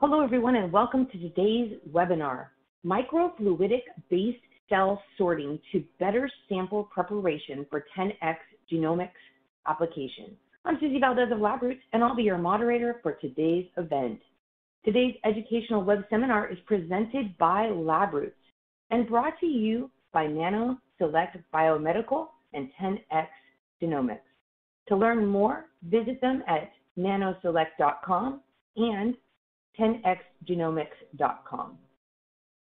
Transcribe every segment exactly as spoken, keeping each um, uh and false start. Hello everyone and welcome to today's webinar, Microfluidic-Based Cell Sorting to Better Sample Preparation for ten X Genomics Application. I'm Susie Valdez of LabRoots and I'll be your moderator for today's event. Today's educational web seminar is presented by LabRoots and brought to you by NanoCellect Biomedical and ten X Genomics. To learn more, visit them at nanoselect dot com and ten x genomics dot com.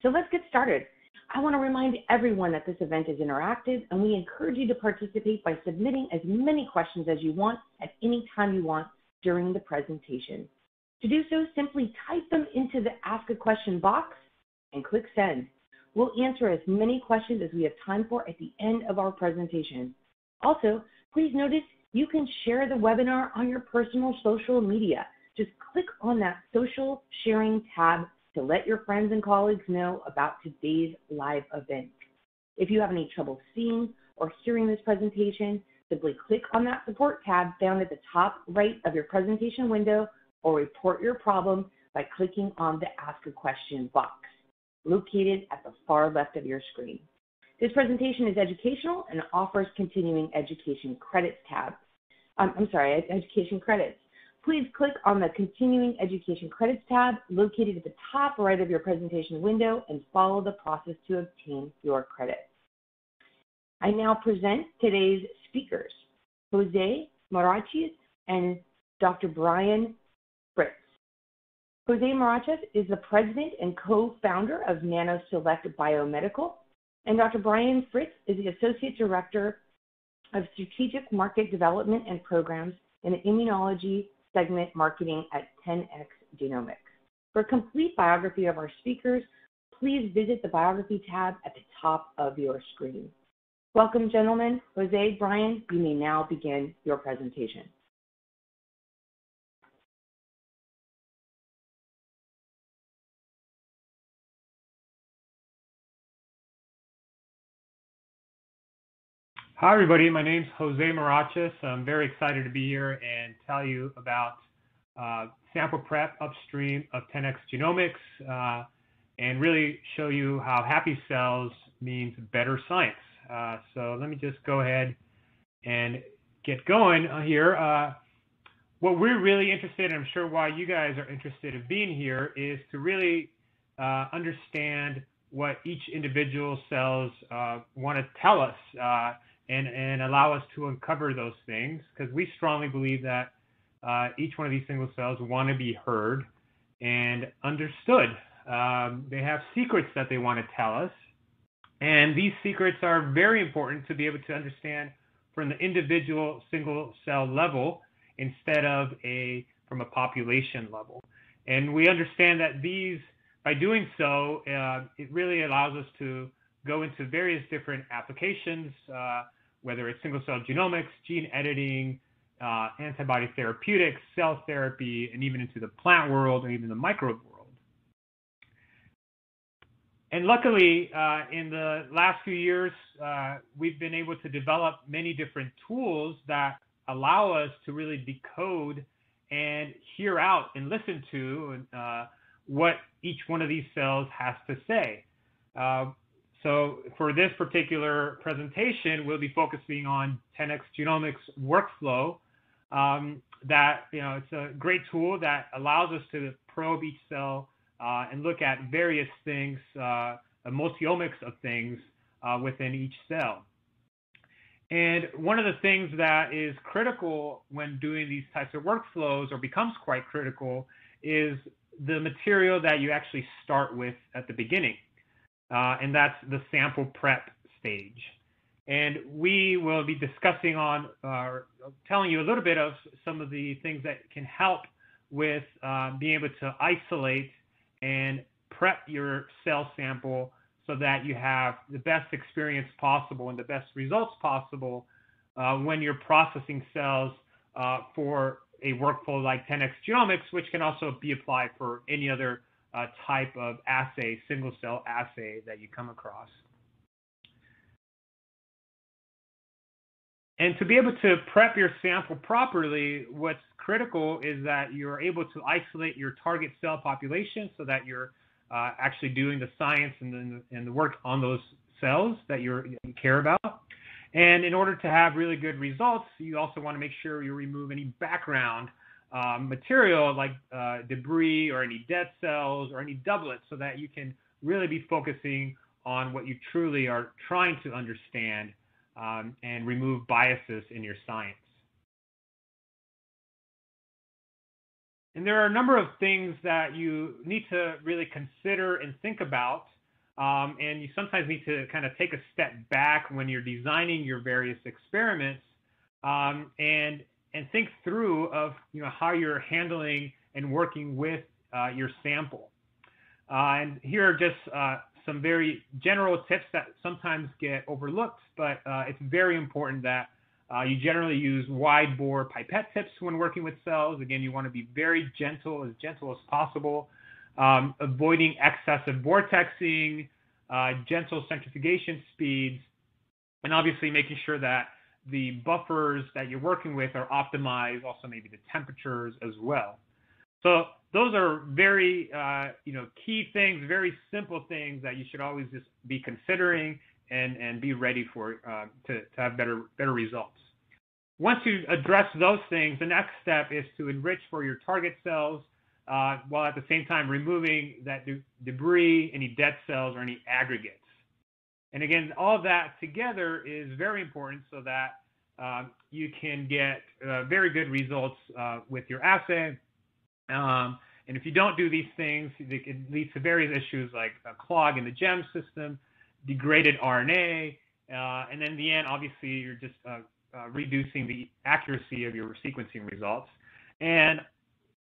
So let's get started. I want to remind everyone that this event is interactive and we encourage you to participate by submitting as many questions as you want at any time you want during the presentation. To do so, simply type them into the Ask a Question box and click Send. We'll answer as many questions as we have time for at the end of our presentation. Also, please notice you can share the webinar on your personal social media. Just click on that social sharing tab to let your friends and colleagues know about today's live event. If you have any trouble seeing or hearing this presentation, simply click on that support tab found at the top right of your presentation window or report your problem by clicking on the Ask a Question box located at the far left of your screen. This presentation is educational and offers continuing education credits tab. Um, I'm sorry, education credits. Please click on the Continuing Education Credits tab located at the top right of your presentation window and follow the process to obtain your credits. I now present today's speakers, José Morachis and Doctor Brian Fritz. José Morachis is the president and co-founder of NanoCellect Biomedical, and Doctor Brian Fritz is the associate director of strategic market development and programs in the immunology segment marketing at ten X Genomics. For a complete biography of our speakers, please visit the biography tab at the top of your screen. Welcome, gentlemen. José, Brian, you may now begin your presentation. Hi, everybody. My name's José Morachis. I'm very excited to be here and tell you about uh, sample prep upstream of ten X Genomics uh, and really show you how happy cells means better science. Uh, so let me just go ahead and get going here. Uh, what we're really interested in, I'm sure why you guys are interested in being here, is to really uh, understand what each individual cells uh, want to tell us. Uh, And, and allow us to uncover those things, because we strongly believe that uh, each one of these single cells want to be heard and understood. Um, they have secrets that they want to tell us, and these secrets are very important to be able to understand from the individual single cell level instead of a from a population level. And we understand that these, by doing so, uh, it really allows us to go into various different applications, uh, whether it's single cell genomics, gene editing, uh, antibody therapeutics, cell therapy, and even into the plant world and even the microbe world. And luckily, uh, in the last few years, uh, we've been able to develop many different tools that allow us to really decode and hear out and listen to uh, what each one of these cells has to say. Uh, So for this particular presentation, we'll be focusing on ten X Genomics workflow. Um, that you know, it's a great tool that allows us to probe each cell uh, and look at various things, uh, a multiomics of things uh, within each cell. And one of the things that is critical when doing these types of workflows, or becomes quite critical, is the material that you actually start with at the beginning. Uh, and that's the sample prep stage. And we will be discussing on, uh, telling you a little bit of some of the things that can help with uh, being able to isolate and prep your cell sample so that you have the best experience possible and the best results possible uh, when you're processing cells uh, for a workflow like ten X Genomics, which can also be applied for any other Uh, type of assay, single cell assay that you come across. And to be able to prep your sample properly, what's critical is that you're able to isolate your target cell population so that you're uh, actually doing the science and the, and the work on those cells that you're, you care about. And in order to have really good results, you also want to make sure you remove any background um, material like uh, debris or any dead cells or any doublets so that you can really be focusing on what you truly are trying to understand um, and remove biases in your science. And there are a number of things that you need to really consider and think about. Um, and you sometimes need to kind of take a step back when you're designing your various experiments um, and, and think through of, you know, how you're handling and working with uh, your sample. Uh, and here are just uh, some very general tips that sometimes get overlooked, but uh, it's very important that uh, you generally use wide bore pipette tips when working with cells. Again, you want to be very gentle, as gentle as possible. Um, avoiding excessive vortexing, uh, gentle centrifugation speeds, and obviously making sure that the buffers that you're working with are optimized, also maybe the temperatures as well. So those are very uh, you know, key things, very simple things that you should always just be considering and, and be ready for uh, to, to have better, better results. Once you address those things, the next step is to enrich for your target cells, Uh, while at the same time removing that de debris, any dead cells, or any aggregates. And again, all that together is very important so that uh, you can get uh, very good results uh, with your assay. Um, and if you don't do these things, it leads to various issues like a clog in the GEM system, degraded R N A, uh, and then in the end, obviously, you're just uh, uh, reducing the accuracy of your sequencing results. And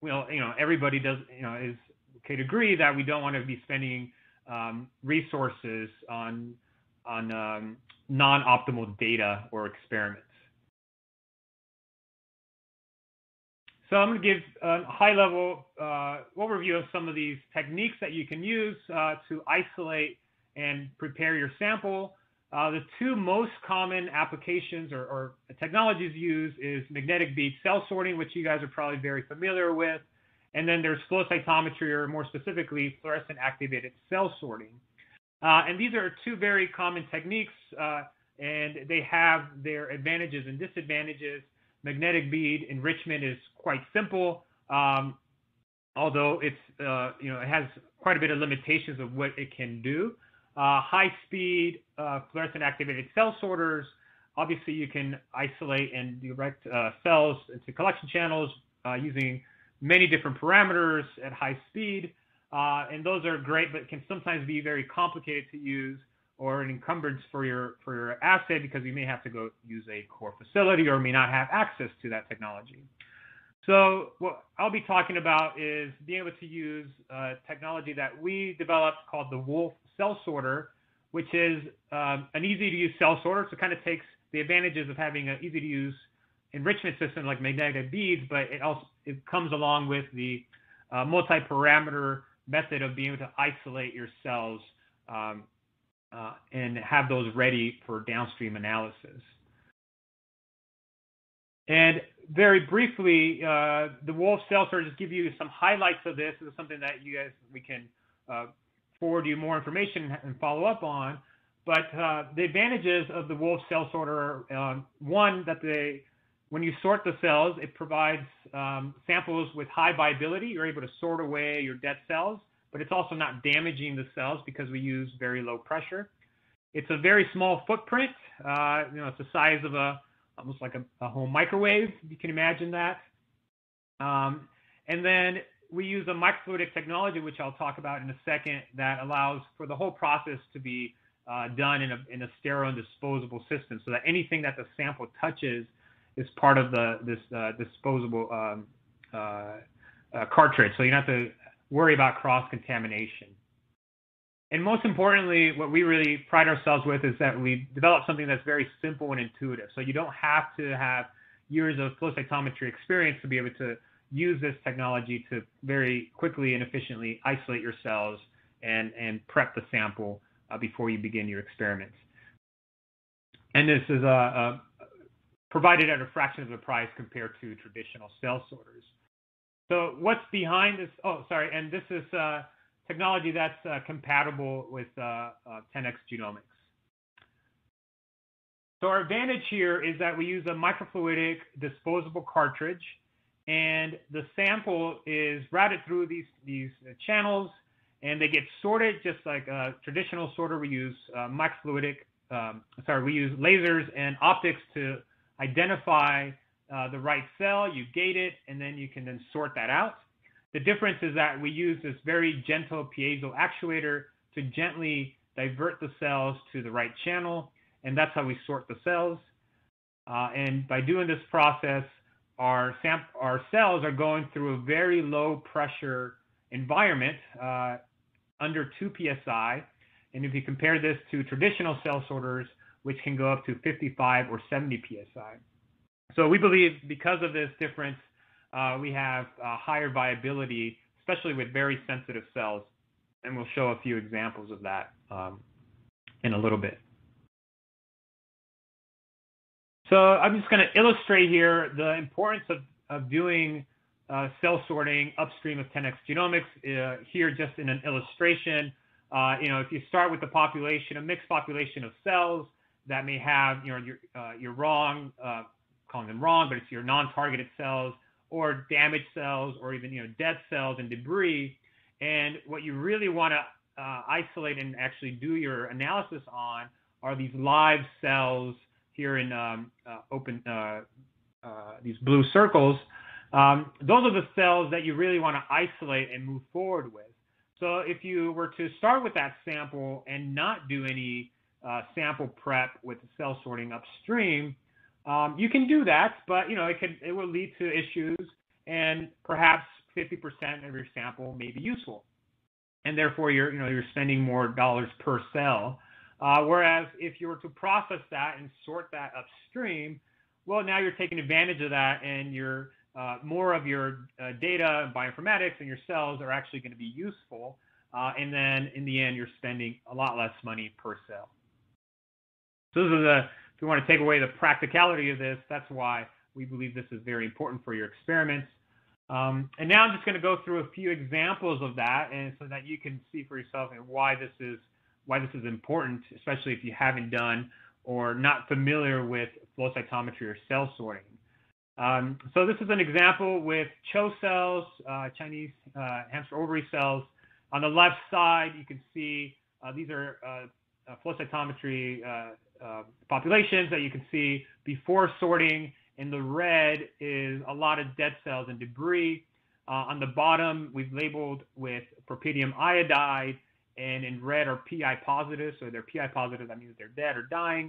well, you know, everybody does, you know, is okay, agree that we don't want to be spending um, resources on on um, non-optimal data or experiments. So I'm going to give a high-level uh, overview of some of these techniques that you can use uh, to isolate and prepare your sample. Uh, the two most common applications or, or technologies used is magnetic bead cell sorting, which you guys are probably very familiar with. And then there's flow cytometry, or more specifically, fluorescent activated cell sorting. Uh, and these are two very common techniques, uh, and they have their advantages and disadvantages. Magnetic bead enrichment is quite simple, um, although it's, uh, you know, it has quite a bit of limitations of what it can do. Uh, high-speed uh, fluorescent-activated cell sorters, obviously you can isolate and direct uh, cells into collection channels uh, using many different parameters at high speed, uh, and those are great, but can sometimes be very complicated to use or an encumbrance for your, for your assay, because you may have to go use a core facility or may not have access to that technology. So what I'll be talking about is being able to use a technology that we developed called the Wolf Cell Sorter, which is um, an easy-to-use cell sorter. So it kind of takes the advantages of having an easy-to-use enrichment system like magnetic beads, but it also it comes along with the uh, multi-parameter method of being able to isolate your cells um, uh, and have those ready for downstream analysis. And very briefly, uh, the Wolf Cell Sorter, just give you some highlights of this. This is something that you guys, we can uh, forward you more information and follow up on. But uh, the advantages of the Wolf Cell Sorter are, uh, one, that they, when you sort the cells, it provides um, samples with high viability. You're able to sort away your dead cells, but it's also not damaging the cells because we use very low pressure. It's a very small footprint. Uh, you know, it's the size of a almost like a, a home microwave, you can imagine that. Um, and then we use a microfluidic technology, which I'll talk about in a second, that allows for the whole process to be uh, done in a, in a sterile and disposable system, so that anything that the sample touches is part of the, this uh, disposable um, uh, uh, cartridge, so you don't have to worry about cross-contamination. And most importantly, what we really pride ourselves with is that we develop something that's very simple and intuitive. So you don't have to have years of flow cytometry experience to be able to use this technology to very quickly and efficiently isolate your cells and, and prep the sample uh, before you begin your experiments. And this is a, a provided at a fraction of the price compared to traditional cell sorters. So what's behind this? Oh, sorry. And this is uh, technology that's uh, compatible with uh, uh, ten X Genomics. So our advantage here is that we use a microfluidic disposable cartridge, and the sample is routed through these, these channels, and they get sorted just like a traditional sorter. We use uh, microfluidic, um, sorry, we use lasers and optics to identify Uh, the right cell, you gate it, and then you can then sort that out. The difference is that we use this very gentle piezo actuator to gently divert the cells to the right channel, and that's how we sort the cells. Uh, and by doing this process, our, our cells are going through a very low pressure environment, uh, under two P S I. And if you compare this to traditional cell sorters, which can go up to fifty-five or seventy P S I. So we believe because of this difference, uh, we have uh, higher viability, especially with very sensitive cells, and we'll show a few examples of that um, in a little bit. So I'm just going to illustrate here the importance of, of doing uh, cell sorting upstream of ten X Genomics uh, here just in an illustration. Uh, you know, if you start with the population, a mixed population of cells that may have, you know, your, uh, your wrong, uh, calling them wrong, but it's your non-targeted cells or damaged cells or even, you know, dead cells and debris. And what you really want to uh, isolate and actually do your analysis on are these live cells here in um, uh, open, uh, uh, these blue circles. Um, those are the cells that you really want to isolate and move forward with. So if you were to start with that sample and not do any uh, sample prep with cell sorting upstream, Um, you can do that, but, you know, it, can, it will lead to issues, and perhaps fifty percent of your sample may be useful. And therefore, you're, you know, you're spending more dollars per cell. Uh, whereas if you were to process that and sort that upstream, well, now you're taking advantage of that, and your, uh, more of your uh, data and bioinformatics and your cells are actually going to be useful. Uh, and then in the end, you're spending a lot less money per cell. So those are the... If you want to take away the practicality of this, that's why we believe this is very important for your experiments. Um, and now I'm just going to go through a few examples of that, and so that you can see for yourself and why this is why this is important, especially if you haven't done or not familiar with flow cytometry or cell sorting. Um, so this is an example with CHO cells, uh, Chinese uh, hamster ovary cells. On the left side, you can see uh, these are uh, uh, flow cytometry. Uh, Uh, populations that you can see before sorting, and the red is a lot of dead cells and debris. Uh, on the bottom, we've labeled with propidium iodide, and in red are P I positive, so they're P I positive, that means they're dead or dying.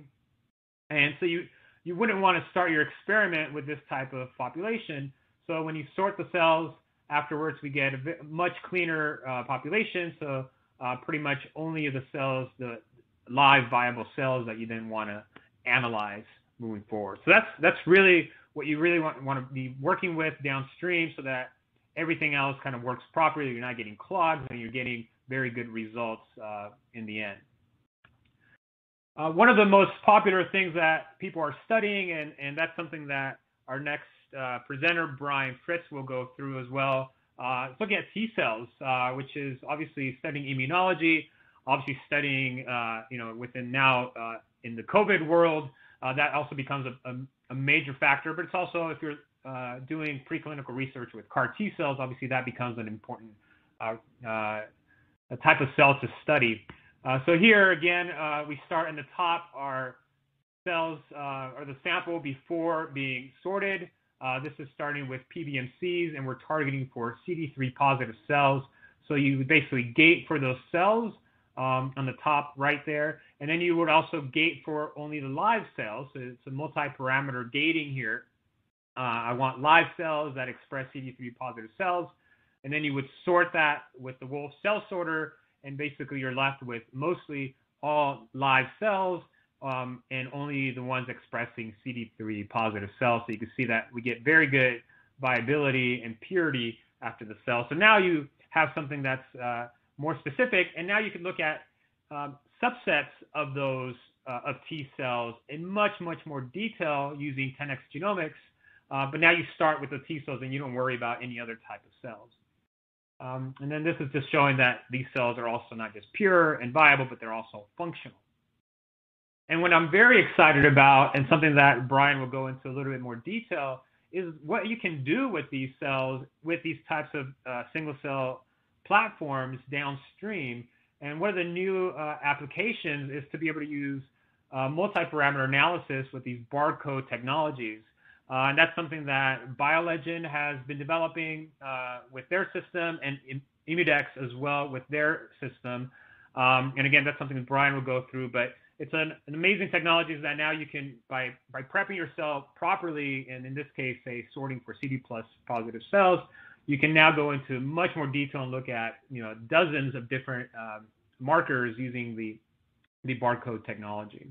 And so you, you wouldn't want to start your experiment with this type of population. So when you sort the cells afterwards, we get a bit, much cleaner uh, population, so uh, pretty much only the cells, the live viable cells that you then want to analyze moving forward. So that's that's really what you really want, want to be working with downstream, so that everything else kind of works properly. You're not getting clogs, and you're getting very good results uh, in the end. Uh, one of the most popular things that people are studying, and, and that's something that our next uh, presenter, Brian Fritz, will go through as well, uh, is looking at T cells, uh, which is obviously studying immunology. Obviously studying, uh, you know, within now uh, in the COVID world, uh, that also becomes a, a, a major factor. But it's also, if you're uh, doing preclinical research with CAR T cells, obviously that becomes an important uh, uh, type of cell to study. Uh, so here again, uh, we start in the top, our cells uh, or the sample before being sorted. Uh, this is starting with P B M Cs, and we're targeting for C D three positive cells. So you basically gate for those cells. Um, on the top right there, and then you would also gate for only the live cells. So it's a multi-parameter gating here. Uh, I want live cells that express C D three positive cells, and then you would sort that with the Wolf Cell Sorter, and basically you're left with mostly all live cells um, and only the ones expressing C D three positive cells. So you can see that we get very good viability and purity after the cell. So now you have something that's uh, more specific, and now you can look at um, subsets of those uh, of T cells in much, much more detail using ten x Genomics, uh, but now you start with the T cells and you don't worry about any other type of cells. Um, and then this is just showing that these cells are also not just pure and viable, but they're also functional. And what I'm very excited about, and something that Brian will go into a little bit more detail, is what you can do with these cells, with these types of uh, single cell platforms downstream. And one of the new uh, applications is to be able to use uh, multi-parameter analysis with these barcode technologies. Uh, and that's something that BioLegend has been developing uh, with their system, and Immudex as well with their system. Um, and again, that's something that Brian will go through, but it's an, an amazing technology that now you can, by, by prepping your cell properly, and in this case, say sorting for C D plus positive cells, you can now go into much more detail and look at, you know, dozens of different um, markers using the, the barcode technology.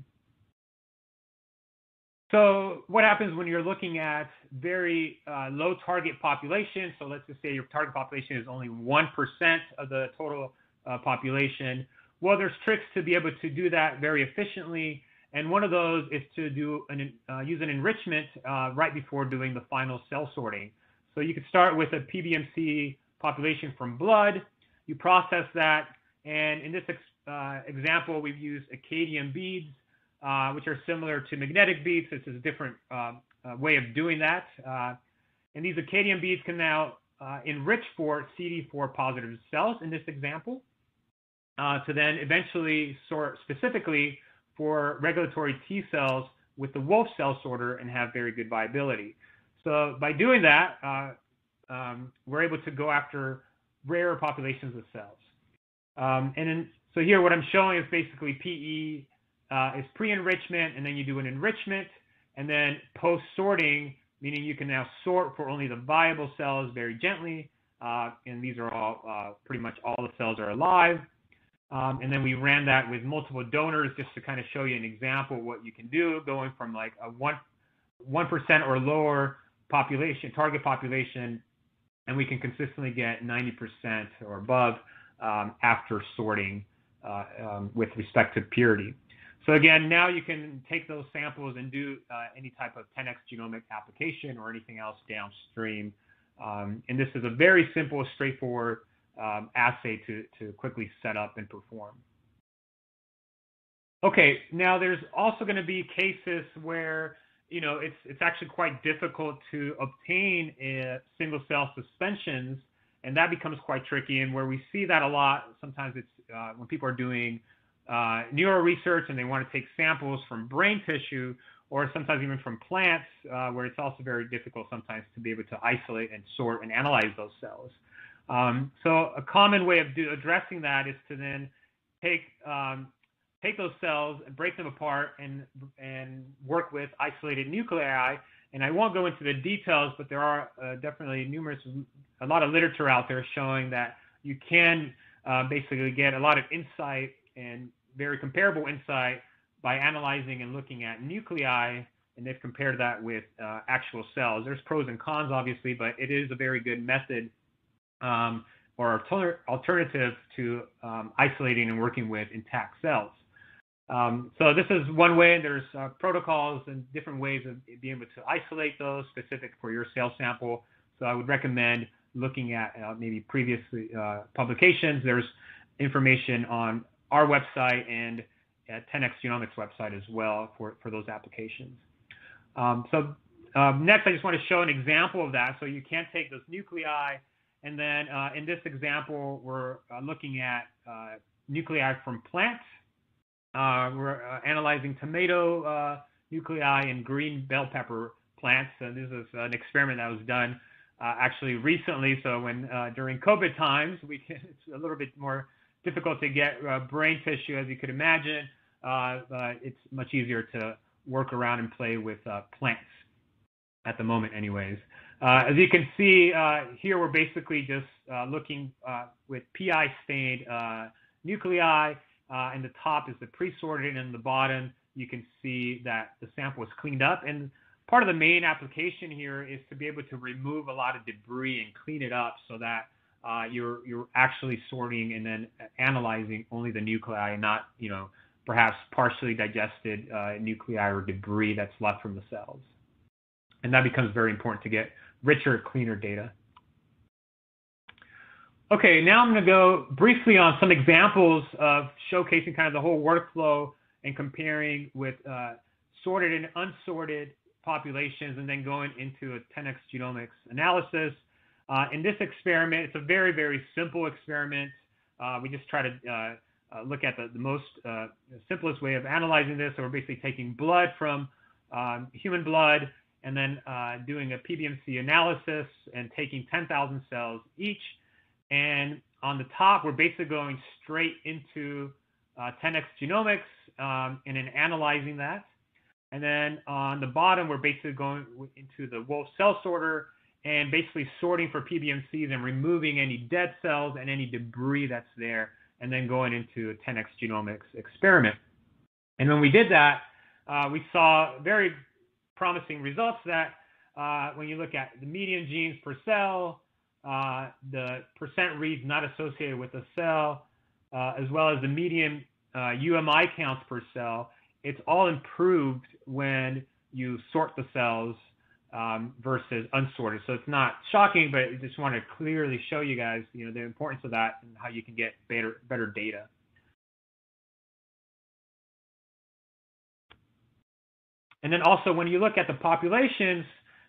So what happens when you're looking at very uh, low target population? So let's just say your target population is only one percent of the total uh, population. Well, there's tricks to be able to do that very efficiently. And one of those is to do an, uh, use an enrichment uh, right before doing the final cell sorting. So you could start with a P B M C population from blood. You process that. And in this ex uh, example, we've used Akadeum beads, Uh, which are similar to magnetic beads. This is a different uh, uh, way of doing that. Uh, and these Akadeum beads can now uh, enrich for C D four positive cells in this example uh, to then eventually sort specifically for regulatory T cells with the Wolf Cell Sorter and have very good viability. So by doing that, uh, um, we're able to go after rarer populations of cells. Um, and then, so here what I'm showing is basically P E, Uh, is pre-enrichment, and then you do an enrichment, and then post-sorting, meaning you can now sort for only the viable cells very gently, uh, and these are all, uh, pretty much all the cells are alive. Um, and then we ran that with multiple donors just to kind of show you an example of what you can do, going from like a one, one percent or lower population, target population, and we can consistently get ninety percent or above um, after sorting uh, um, with respect to purity. So again, now you can take those samples and do uh, any type of ten x genomic application or anything else downstream. Um, and this is a very simple, straightforward um, assay to, to quickly set up and perform. Okay, now there's also going to be cases where, you know, it's, it's actually quite difficult to obtain a single cell suspensions, and that becomes quite tricky. And where we see that a lot, sometimes it's uh, when people are doing Uh, neuro research and they want to take samples from brain tissue or sometimes even from plants, uh, where it's also very difficult sometimes to be able to isolate and sort and analyze those cells. Um, so a common way of do addressing that is to then take, um, take those cells and break them apart and, and work with isolated nuclei. And I won't go into the details, but there are uh, definitely numerous, a lot of literature out there showing that you can uh, basically get a lot of insight and very comparable insight by analyzing and looking at nuclei, and they've compared that with uh, actual cells. There's pros and cons, obviously, but it is a very good method um, or alternative to um, isolating and working with intact cells. Um, so this is one way. There's uh, protocols and different ways of being able to isolate those specific for your cell sample. So I would recommend looking at uh, maybe previous uh, publications. There's information on our website and at ten x Genomics website as well for, for those applications. Um, so um, next, I just want to show an example of that. So you can take those nuclei, and then uh, in this example, we're uh, looking at uh, nuclei from plants. Uh, we're uh, analyzing tomato uh, nuclei and green bell pepper plants. So this is an experiment that was done uh, actually recently. So when uh, during COVID times, we can, it's a little bit more difficult to get uh, brain tissue, as you could imagine, uh, but it's much easier to work around and play with uh, plants at the moment anyways. Uh, as you can see uh, here, we're basically just uh, looking uh, with P I stained uh, nuclei, uh, and the top is the pre-sorted, and the bottom, you can see that the sample is cleaned up. And part of the main application here is to be able to remove a lot of debris and clean it up so that Uh, you're, you're actually sorting and then analyzing only the nuclei, not, you know, perhaps partially digested uh, nuclei or debris that's left from the cells. And that becomes very important to get richer, cleaner data. Okay, now I'm going to go briefly on some examples of showcasing kind of the whole workflow and comparing with uh, sorted and unsorted populations, and then going into a ten x genomics analysis. Uh, in this experiment, it's a very, very simple experiment. Uh, we just try to uh, uh, look at the, the most uh, simplest way of analyzing this. So we're basically taking blood from um, human blood and then uh, doing a P B M C analysis and taking ten thousand cells each. And on the top, we're basically going straight into uh, ten x genomics um, and then analyzing that. And then on the bottom, we're basically going into the Wolf Cell Sorter and basically sorting for P B M Cs and removing any dead cells and any debris that's there, and then going into a ten x genomics experiment. And when we did that, uh, we saw very promising results that uh, when you look at the median genes per cell, uh, the percent reads not associated with a cell, uh, as well as the median uh, U M I counts per cell, it's all improved when you sort the cells um, versus unsorted. So it's not shocking, but I just want to clearly show you guys, you know, the importance of that and how you can get better, better data. And then also when you look at the populations,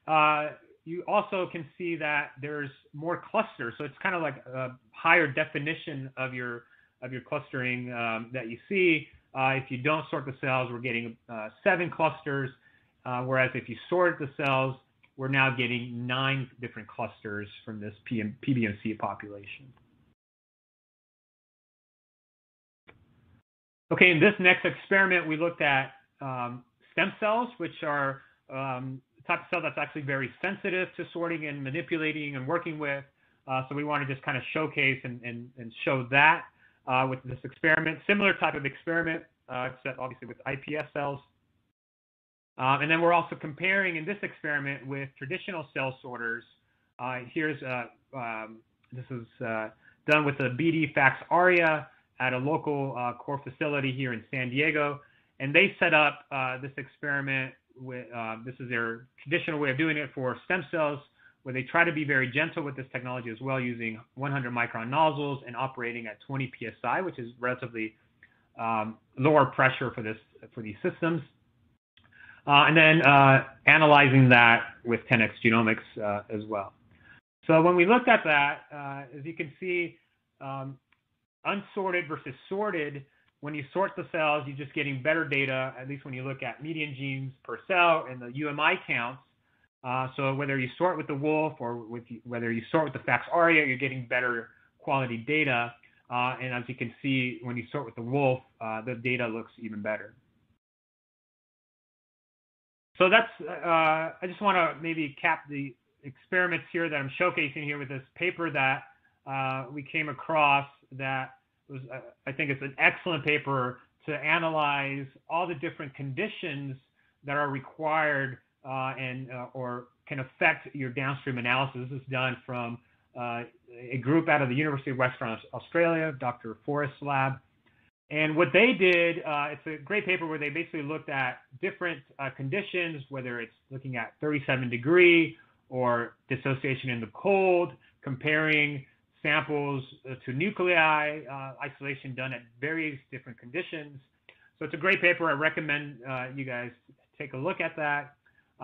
uh, you also can see that there's more clusters. So it's kind of like a higher definition of your, of your clustering um, that you see. Uh, if you don't sort the cells, we're getting uh, seven clusters, uh, whereas if you sort the cells, we're now getting nine different clusters from this P B M C population. Okay, in this next experiment, we looked at um, stem cells, which are um, the type of cell that's actually very sensitive to sorting and manipulating and working with. Uh, so we want to just kind of showcase and, and, and show that. Uh, with this experiment, similar type of experiment, uh, except obviously with I P S cells. Um, and then we're also comparing in this experiment with traditional cell sorters. Uh, here's uh, um, this is uh, done with a B D Fax Aria at a local uh, core facility here in San Diego, and they set up uh, this experiment with uh, this is their traditional way of doing it for stem cells, where they try to be very gentle with this technology as well, using one hundred micron nozzles and operating at twenty P S I, which is relatively um, lower pressure for this for these systems. Uh, and then uh, analyzing that with ten x genomics uh, as well. So when we looked at that, uh, as you can see, um, unsorted versus sorted, when you sort the cells, you're just getting better data, at least when you look at median genes per cell and the U M I counts. Uh, so whether you sort with the Wolf or with, whether you sort with the Fax Aria, you're getting better quality data. Uh, and as you can see, when you sort with the Wolf, uh, the data looks even better. So that's, uh, I just want to maybe cap the experiments here that I'm showcasing here with this paper that uh, we came across that was, uh, I think it's an excellent paper to analyze all the different conditions that are required Uh, and uh, or can affect your downstream analysis. This is done from uh, a group out of the University of Western Australia, Doctor Forrest's lab. And what they did, uh, it's a great paper where they basically looked at different uh, conditions, whether it's looking at thirty-seven degree or dissociation in the cold, comparing samples to nuclei, uh, isolation done at various different conditions. So it's a great paper. I recommend uh, you guys take a look at that.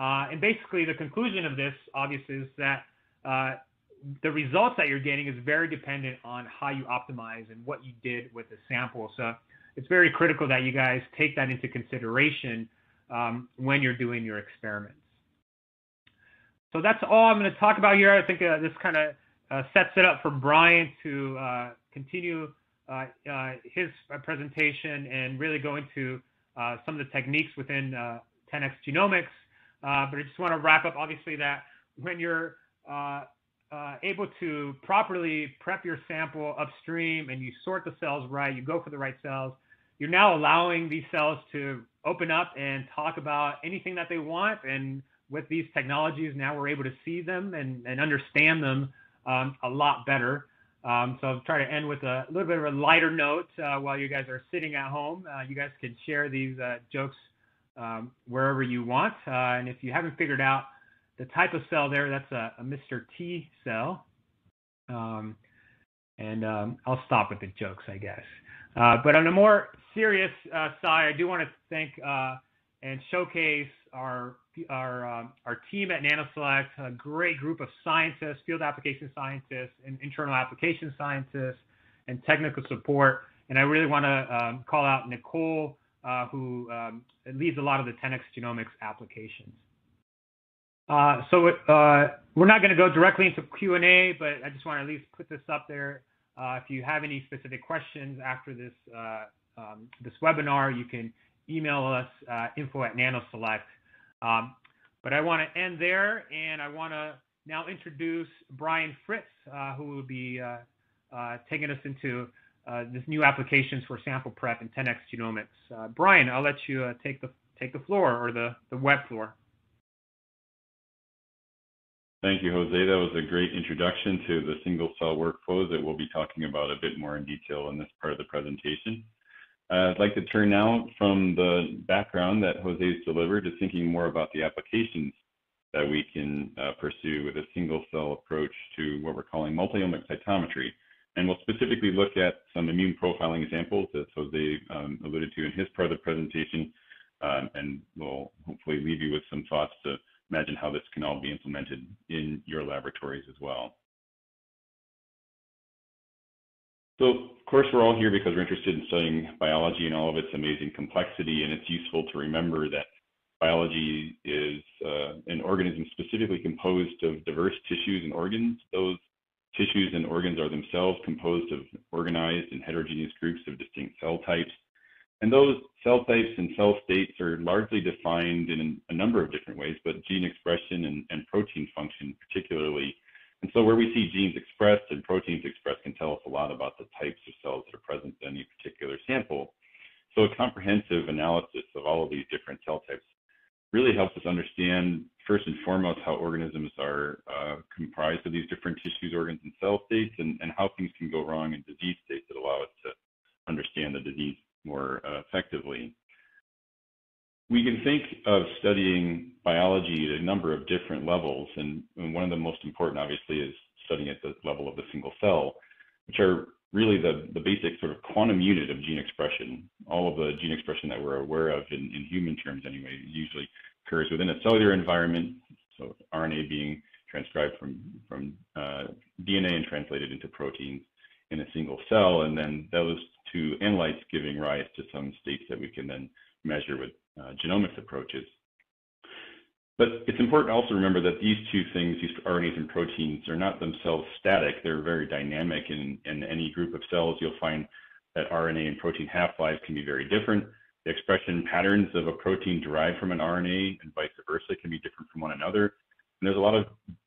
Uh, and basically, the conclusion of this, obviously, is that uh, the results that you're getting is very dependent on how you optimize and what you did with the sample. So it's very critical that you guys take that into consideration um, when you're doing your experiments. So that's all I'm going to talk about here. I think uh, this kind of uh, sets it up for Brian to uh, continue uh, uh, his presentation and really go into uh, some of the techniques within uh, ten x Genomics. Uh, but I just want to wrap up, obviously, that when you're uh, uh, able to properly prep your sample upstream and you sort the cells right, you go for the right cells, you're now allowing these cells to open up and talk about anything that they want. And with these technologies, now we're able to see them and, and understand them um, a lot better. Um, so I'll try to end with a little bit of a lighter note uh, while you guys are sitting at home. Uh, you guys can share these uh, jokes um, wherever you want. Uh, and if you haven't figured out the type of cell there, that's a, a Mister T cell. Um, and um, I'll stop with the jokes, I guess. Uh, but on a more serious uh, side, I do want to thank uh, and showcase our our um, our team at NanoCellect, a great group of scientists, field application scientists, and internal application scientists, and technical support. And I really want to um, call out Nicole, uh, who um, leads a lot of the ten X Genomics applications. Uh, so uh, we're not going to go directly into Q and A, but I just want to at least put this up there. Uh, if you have any specific questions after this uh, um, this webinar, you can email us uh, info at NanoCellect. Um, but I want to end there, and I want to now introduce Brian Fritz, uh, who will be uh, uh, taking us into uh, this new applications for sample prep and ten X Genomics. Uh, Brian, I'll let you uh, take the take the floor, or the the web floor. Thank you, Jose. That was a great introduction to the single cell workflows that we'll be talking about a bit more in detail in this part of the presentation. Uh, I'd like to turn now from the background that Jose's delivered to thinking more about the applications that we can uh, pursue with a single cell approach to what we're calling multi-omic cytometry. And we'll specifically look at some immune profiling examples that Jose um, alluded to in his part of the presentation, um, and we'll hopefully leave you with some thoughts to imagine how this can all be implemented in your laboratories as well. So, of course, we're all here because we're interested in studying biology and all of its amazing complexity, and it's useful to remember that biology is uh, an organism specifically composed of diverse tissues and organs. Those tissues and organs are themselves composed of organized and heterogeneous groups of distinct cell types. And those cell types and cell states are largely defined in a number of different ways, but gene expression and, and protein function particularly. And so where we see genes expressed and proteins expressed can tell us a lot about the types of cells that are present in any particular sample. So a comprehensive analysis of all of these different cell types really helps us understand, first and foremost, how organisms are uh, comprised of these different tissues, organs, and cell states, and, and how things can go wrong in disease states that allow us to understand the disease more uh, effectively. We can think of studying biology at a number of different levels, and, and one of the most important, obviously, is studying at the level of the single cell, which are really the, the basic sort of quantum unit of gene expression. All of the gene expression that we're aware of in, in human terms anyway usually occurs within a cellular environment, so R N A being transcribed from, from uh, D N A and translated into proteins in a single cell, and then those two analytes giving rise to some states that we can then measure with uh, genomics approaches. But it's important to also remember that these two things, these R N As and proteins, are not themselves static. They're very dynamic. In, in any group of cells, you'll find that R N A and protein half-lives can be very different. The expression patterns of a protein derived from an R N A and vice versa can be different from one another. And there's a lot of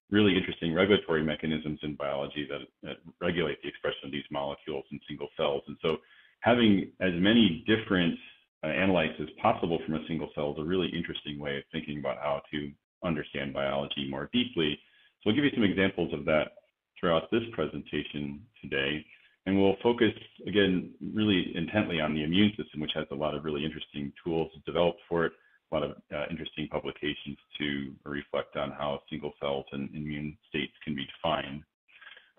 really interesting regulatory mechanisms in biology that, that regulate the expression of these molecules in single cells. And so having as many different uh, analytes as possible from a single cell is a really interesting way of thinking about how to understand biology more deeply. So we'll give you some examples of that throughout this presentation today. And we'll focus, again, really intently on the immune system, which has a lot of really interesting tools developed for it. A lot of uh, interesting publications to reflect on how single cells and immune states can be defined.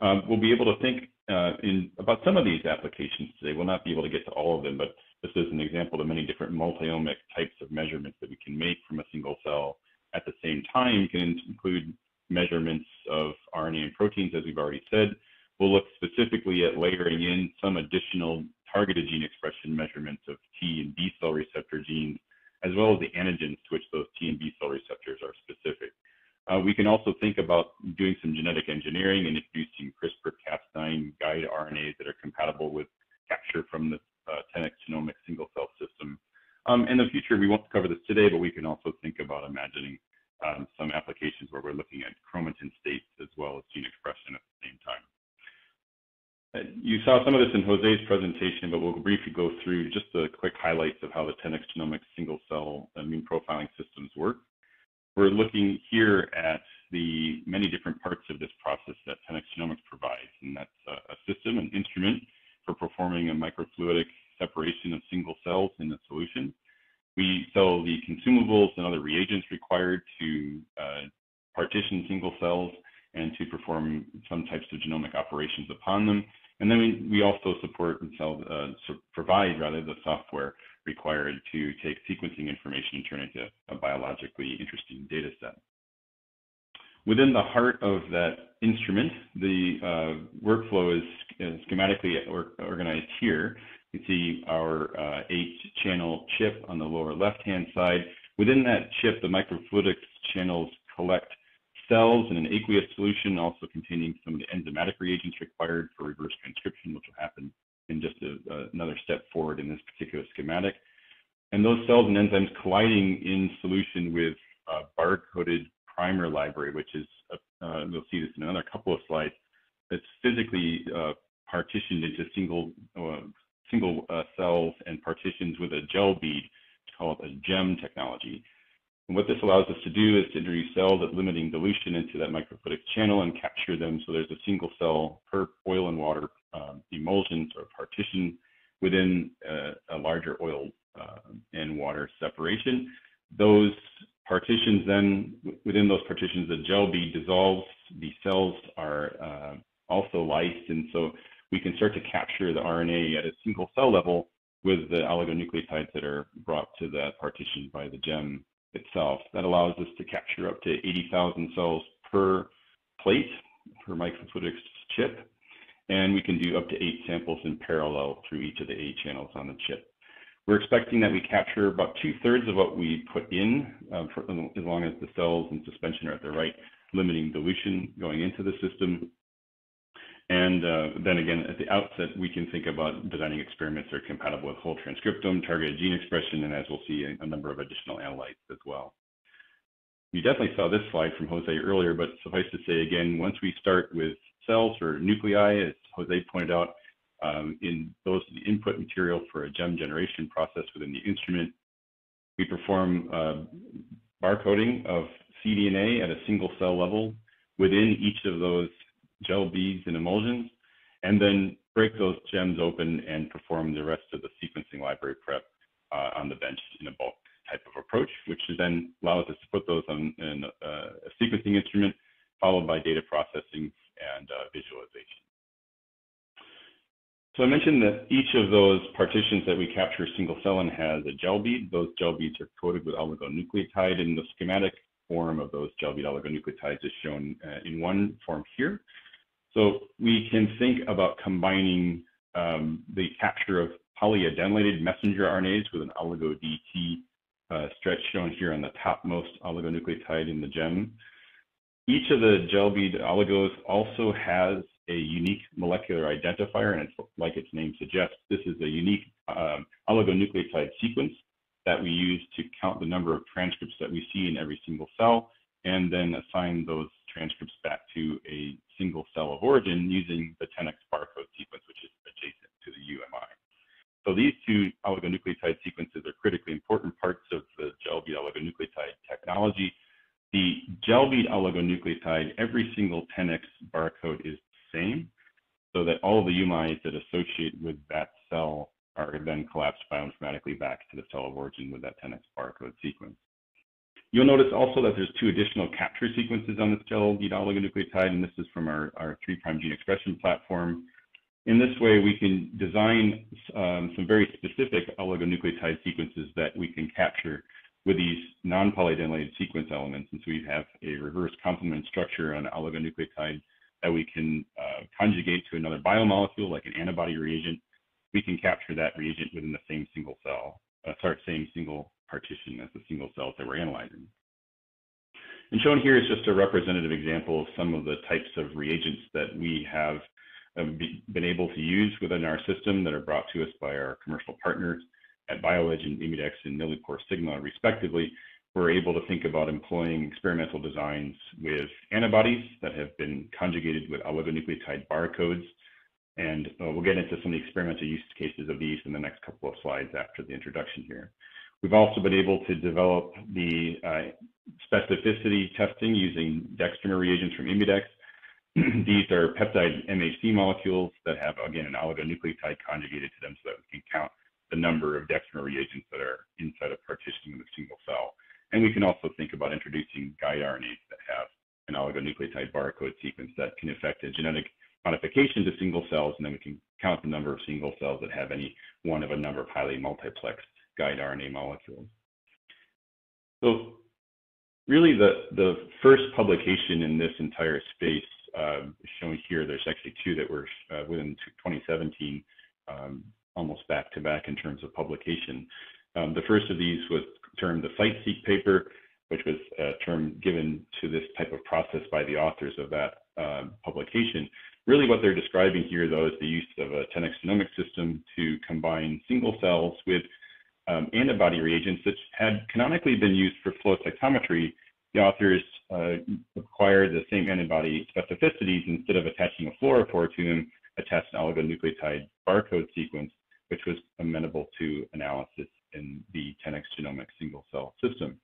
Um, we'll be able to think uh, in, about some of these applications today. We'll not be able to get to all of them, but this is an example of many different multi-omic types of measurements that we can make from a single cell. At the same time, can include measurements of R N A and proteins, as we've already said. We'll look specifically at layering in some additional targeted gene expression measurements of T and B cell receptor genes, as well as the antigens to which those T and B cell receptors are specific. Uh, we can also think about doing some genetic engineering and introducing CRISPR Cas nine guide R N As that are compatible with capture from the uh, ten X Genomics single cell system. Um, in the future, we won't cover this today, but we can also think about imagining um, some applications where we're looking at chromatin states as well as gene expression at the same time. You saw some of this in Jose's presentation, but we'll briefly go through just the quick highlights of how the ten X Genomics single cell immune profiling systems work. We're looking here at the many different parts of this process that ten x Genomics provides, and that's a system, an instrument for performing a microfluidic separation of single cells in a solution. We sell the consumables and other reagents required to uh, partition single cells and to perform some types of genomic operations upon them. And then we, we also support and sell, uh, so provide rather the software required to take sequencing information and turn it into a biologically interesting data set. Within the heart of that instrument, the uh, workflow is, is schematically or organized here. You can see our uh, eight channel chip on the lower left-hand side. Within that chip, the microfluidics channels collect cells in an aqueous solution, also containing some of the enzymatic reagents required for reverse transcription, which will happen in just a, uh, another step forward in this particular schematic. And those cells and enzymes colliding in solution with a bar-coded primer library, which is, uh, uh, we'll see this in another couple of slides, that's physically uh, partitioned into single, uh, single uh, cells and partitions with a gel bead. It's called a GEM technology. And what this allows us to do is to introduce cells at limiting dilution into that microfluidic channel and capture them so there's a single cell per oil and water um, emulsion or partition within uh, a larger oil uh, and water separation. Those partitions then, within those partitions, the gel bead dissolves. The cells are uh, also lysed, and so we can start to capture the R N A at a single cell level with the oligonucleotides that are brought to that partition by the GEM itself. That allows us to capture up to eighty thousand cells per plate, per microfluidics chip, and we can do up to eight samples in parallel through each of the eight channels on the chip. We're expecting that we capture about two-thirds of what we put in, uh, for, as long as the cells in suspension are at the right limiting dilution going into the system. And uh, then again, at the outset, we can think about designing experiments that are compatible with whole transcriptome, targeted gene expression, and as we'll see, a, a number of additional analytes as well. You definitely saw this slide from Jose earlier, but suffice to say, again, once we start with cells or nuclei, as Jose pointed out, um, in those the input material for a GEM generation process within the instrument, we perform uh, barcoding of cDNA at a single cell level within each of those gel beads and emulsions, and then break those GEMs open and perform the rest of the sequencing library prep uh, on the bench in a bulk type of approach, which then allows us to put those on in a, a sequencing instrument, followed by data processing and uh, visualization. So I mentioned that each of those partitions that we capture single cell in has a gel bead. Those gel beads are coated with oligonucleotide, in the schematic form of those gel bead oligonucleotides is shown uh, in one form here. So we can think about combining um, the capture of polyadenylated messenger R N As with an oligo-D T uh, stretch shown here on the topmost oligonucleotide in the GEM. Each of the gel bead oligos also has a unique molecular identifier, and it's, like its name suggests, this is a unique um, oligonucleotide sequence that we use to count the number of transcripts that we see in every single cell, and then assign those transcripts back to a single cell of origin using the ten x barcode sequence, which is adjacent to the U M I. So these two oligonucleotide sequences are critically important parts of the gel bead oligonucleotide technology. The gel bead oligonucleotide, every single ten x barcode is the same, so that all the U M Is that associate with that cell are then collapsed bioinformatically back to the cell of origin with that ten x barcode sequence. You'll notice also that there's two additional capture sequences on this gel bead oligonucleotide, and this is from our, our three prime gene expression platform. In this way, we can design um, some very specific oligonucleotide sequences that we can capture with these non-polyadenylated sequence elements. And so we have a reverse complement structure on oligonucleotide that we can uh, conjugate to another biomolecule, like an antibody reagent. We can capture that reagent within the same single cell, uh, sorry, same single partition as the single cells that we're analyzing. And shown here is just a representative example of some of the types of reagents that we have um, be, been able to use within our system that are brought to us by our commercial partners at BioLegend, Immudex, and Millipore Sigma, respectively. We're able to think about employing experimental designs with antibodies that have been conjugated with oligonucleotide barcodes. And uh, we'll get into some of the experimental use cases of these in the next couple of slides after the introduction here. We've also been able to develop the uh, specificity testing using dextramer reagents from Immudex. These are peptide M H C molecules that have, again, an oligonucleotide conjugated to them so that we can count the number of dextramer reagents that are inside a partition of a single cell. And we can also think about introducing guide R N As that have an oligonucleotide barcode sequence that can affect a genetic modification to single cells, and then we can count the number of single cells that have any one of a number of highly multiplexed guide R N A molecules. So really the, the first publication in this entire space uh, shown here, there's actually two that were uh, within twenty seventeen, um, almost back to back in terms of publication. Um, the first of these was termed the CITE-seq paper, which was a term given to this type of process by the authors of that uh, publication. Really what they're describing here, though, is the use of a ten X genomics system to combine single cells with um, antibody reagents that had canonically been used for flow cytometry. The authors uh, acquired the same antibody specificities instead of attaching a fluorophore to them, attached an oligonucleotide barcode sequence, which was amenable to analysis in the ten X genomic single cell system.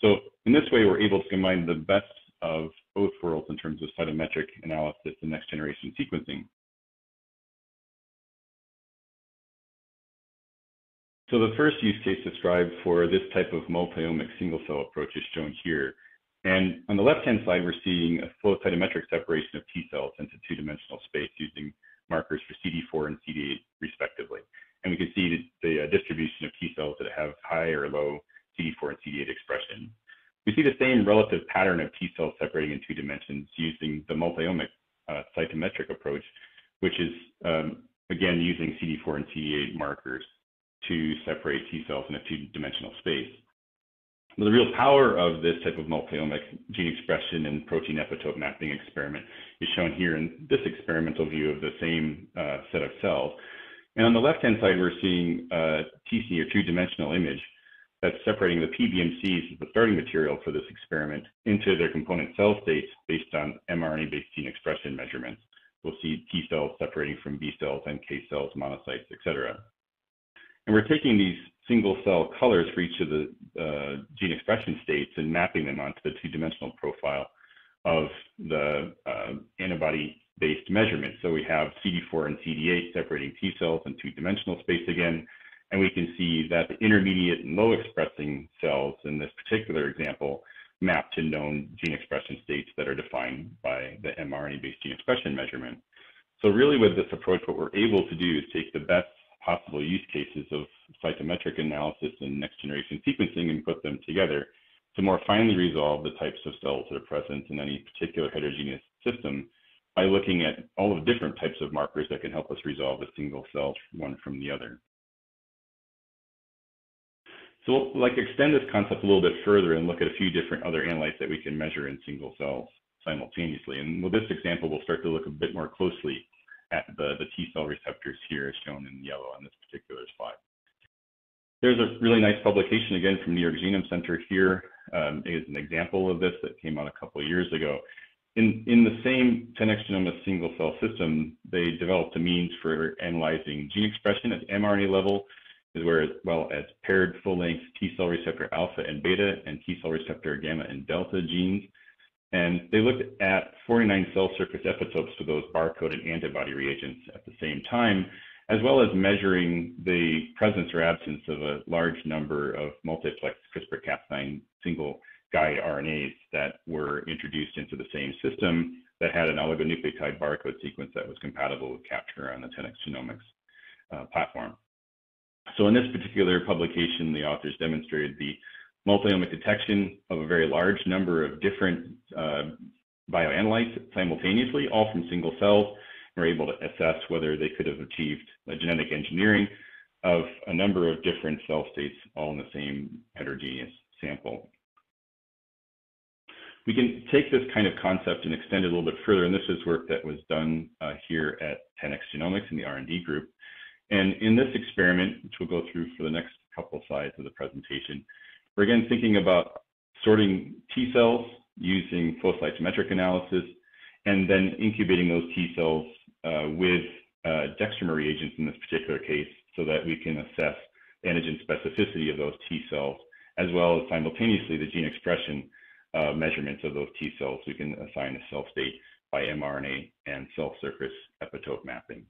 So in this way, we're able to combine the best of both worlds in terms of cytometric analysis and next generation sequencing. So the first use case described for this type of multi-omic single cell approach is shown here. And on the left-hand side, we're seeing a flow cytometric separation of T cells into two-dimensional space using markers for C D four and C D eight respectively. And we can see the distribution of T cells that have high or low C D four and C D eight expression. We see the same relative pattern of T cells separating in two dimensions using the multi-omic uh, cytometric approach, which is, um, again, using C D four and C D eight markers to separate T cells in a two-dimensional space. The real power of this type of multi-omic gene expression and protein epitope mapping experiment is shown here in this experimental view of the same uh, set of cells. And on the left-hand side, we're seeing a T C or two-dimensional image that's separating the P B M Cs as the starting material for this experiment into their component cell states based on mRNA-based gene expression measurements. We'll see T cells separating from B cells, N K cells, monocytes, et cetera. And we're taking these single cell colors for each of the uh, gene expression states and mapping them onto the two-dimensional profile of the uh, antibody-based measurement. So we have C D four and C D eight separating T cells in two-dimensional space again, and we can see that the intermediate and low-expressing cells in this particular example map to known gene expression states that are defined by the mRNA-based gene expression measurement. So really with this approach, what we're able to do is take the best possible use cases of cytometric analysis and next-generation sequencing and put them together to more finely resolve the types of cells that are present in any particular heterogeneous system by looking at all of the different types of markers that can help us resolve a single cell one from the other. So we'll like extend this concept a little bit further and look at a few different other analytes that we can measure in single cells simultaneously. And with this example, we'll start to look a bit more closely at the, the T cell receptors here as shown in yellow on this particular slide. There's a really nice publication again from New York Genome Center here um, is an example of this that came out a couple of years ago. In, in the same ten X genomics single cell system, they developed a means for analyzing gene expression at the mRNA level, as well as paired full-length T cell receptor alpha and beta and T cell receptor gamma and delta genes. And they looked at forty-nine cell surface epitopes for those barcoded antibody reagents at the same time, as well as measuring the presence or absence of a large number of multiplex CRISPR Cas nine single guide R N As that were introduced into the same system that had an oligonucleotide barcode sequence that was compatible with capture on the ten X Genomics uh, platform. So in this particular publication, the authors demonstrated the multi-omic detection of a very large number of different uh, bioanalytes simultaneously, all from single cells. We're able to assess whether they could have achieved the genetic engineering of a number of different cell states, all in the same heterogeneous sample. We can take this kind of concept and extend it a little bit further, and this is work that was done uh, here at ten X Genomics in the R and D group. And in this experiment, which we'll go through for the next couple slides of the presentation, we're again thinking about sorting T cells using flow cytometric analysis, and then incubating those T cells uh, with uh, dextramer reagents in this particular case, so that we can assess antigen specificity of those T cells, as well as simultaneously the gene expression uh, measurements of those T cells, we can assign a cell state by mRNA and cell surface epitope mapping.